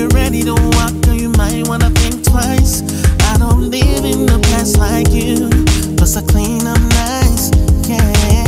you really don't walk, girl, you might wanna think twice. I don't live in the past like you, plus I clean up nice, yeah.